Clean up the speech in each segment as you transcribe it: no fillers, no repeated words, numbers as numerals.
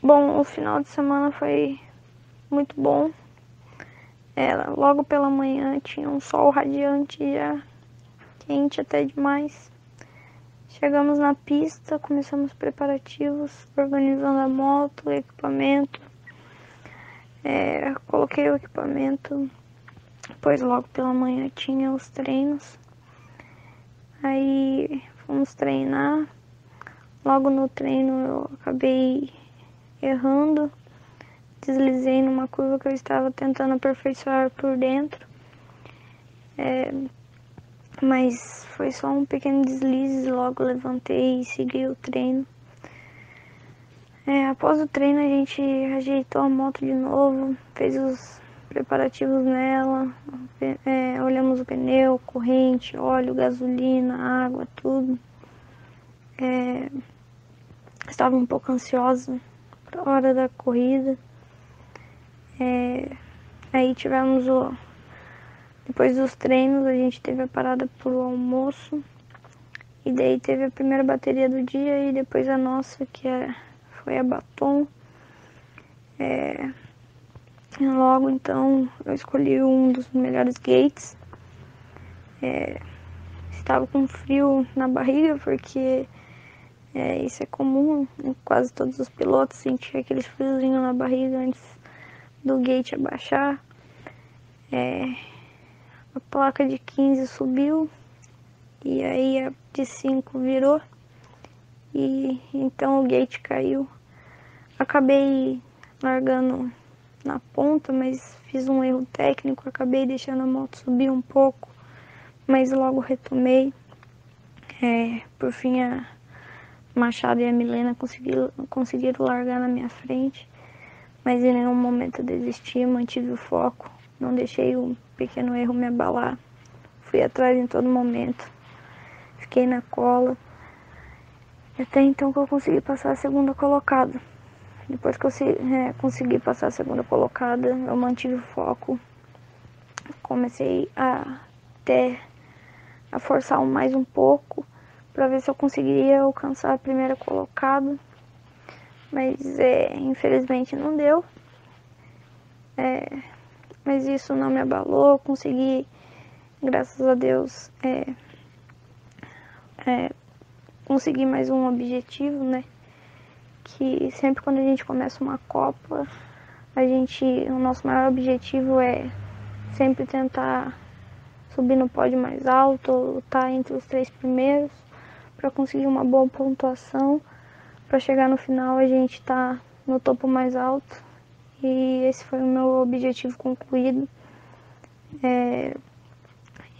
Bom, o final de semana foi muito bom. Logo pela manhã tinha um sol radiante e já quente até demais. Chegamos na pista, começamos preparativos, organizando a moto, o equipamento. Coloquei o equipamento, depois logo pela manhã tinha os treinos. Aí fomos treinar. Logo no treino eu acabei errando, deslizei numa curva que eu estava tentando aperfeiçoar por dentro, mas foi só um pequeno deslize, logo levantei e segui o treino. Após o treino a gente ajeitou a moto de novo, fez os preparativos nela, olhamos o pneu, corrente, óleo, gasolina, água, tudo. Estava um pouco ansiosa para a hora da corrida. Aí tivemos depois dos treinos a gente teve a parada pro almoço, e daí teve a primeira bateria do dia e depois a nossa, que foi a Baton. Logo então eu escolhi um dos melhores gates. Estava com frio na barriga porque isso é comum, quase todos os pilotos sentiam aquele friozinho na barriga antes do gate abaixar. A placa de 15 subiu e aí a de 5 virou, e então o gate caiu. Acabei largando na ponta, mas fiz um erro técnico, acabei deixando a moto subir um pouco, mas logo retomei. Por fim a Machado e a Milena conseguiram largar na minha frente, mas em nenhum momento eu desisti, mantive o foco, não deixei o pequeno erro me abalar, fui atrás em todo momento, fiquei na cola, até então que eu consegui passar a segunda colocada. Depois que eu consegui passar a segunda colocada, eu mantive o foco, comecei a forçar mais um pouco, para ver se eu conseguiria alcançar a primeira colocada, mas infelizmente não deu. Mas isso não me abalou, consegui, graças a Deus, consegui mais um objetivo, né? Que sempre quando a gente começa uma Copa, o nosso maior objetivo é sempre tentar subir no pódio mais alto, lutar entre os 3 primeiros, para conseguir uma boa pontuação, para chegar no final a gente tá no topo mais alto, e esse foi o meu objetivo concluído.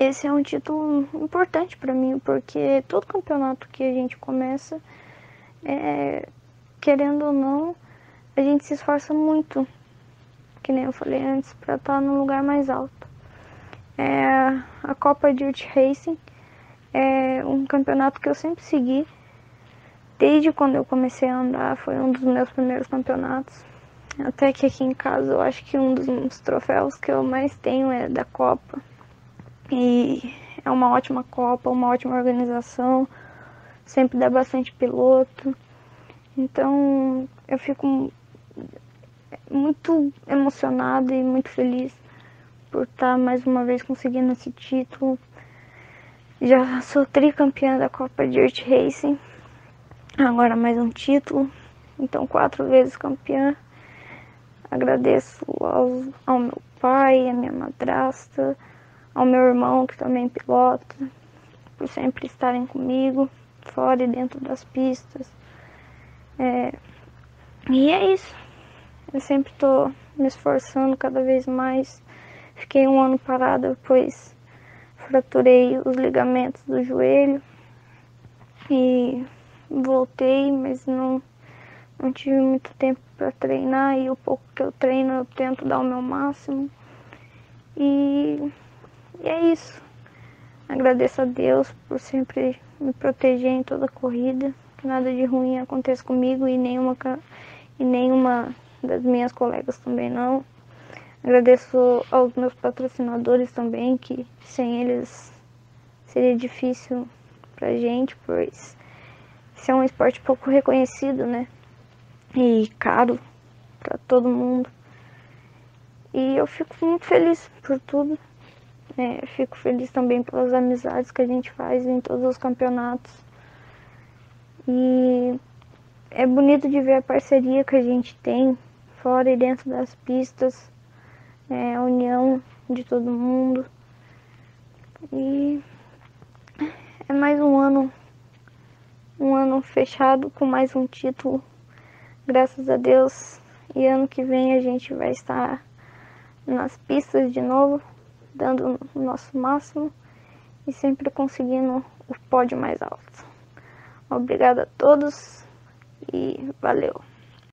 Esse é um título importante para mim, porque todo campeonato que a gente começa, querendo ou não, a gente se esforça muito, que nem eu falei antes, para estar no lugar mais alto. A Copa de Dirt Racing é um campeonato que eu sempre segui, desde quando eu comecei a andar, foi um dos meus primeiros campeonatos, até que aqui em casa eu acho que um dos troféus que eu mais tenho é da Copa, e é uma ótima Copa, uma ótima organização, sempre dá bastante piloto, então eu fico muito emocionada e muito feliz por estar mais uma vez conseguindo esse título. Já sou tricampeã da Copa de Dirt Racing, agora mais um título, então 4 vezes campeã. Agradeço ao meu pai, à minha madrasta, ao meu irmão que também pilota, por sempre estarem comigo, fora e dentro das pistas. E é isso, eu sempre estou me esforçando cada vez mais. Fiquei um ano parada, pois fraturei os ligamentos do joelho e voltei, mas não tive muito tempo para treinar, e o pouco que eu treino eu tento dar o meu máximo, e é isso. Agradeço a Deus por sempre me proteger em toda a corrida, que nada de ruim aconteça comigo e nenhuma das minhas colegas também não. Agradeço aos meus patrocinadores também, que sem eles seria difícil pra gente, pois esse é um esporte pouco reconhecido, né? e caro para todo mundo. E eu fico muito feliz por tudo, né? Eu fico feliz também pelas amizades que a gente faz em todos os campeonatos. E é bonito de ver a parceria que a gente tem fora e dentro das pistas, né? A união de todo mundo. E é mais um ano fechado com mais um título, graças a Deus. E ano que vem a gente vai estar nas pistas de novo, dando o nosso máximo e sempre conseguindo o pódio mais alto. Obrigada a todos e valeu!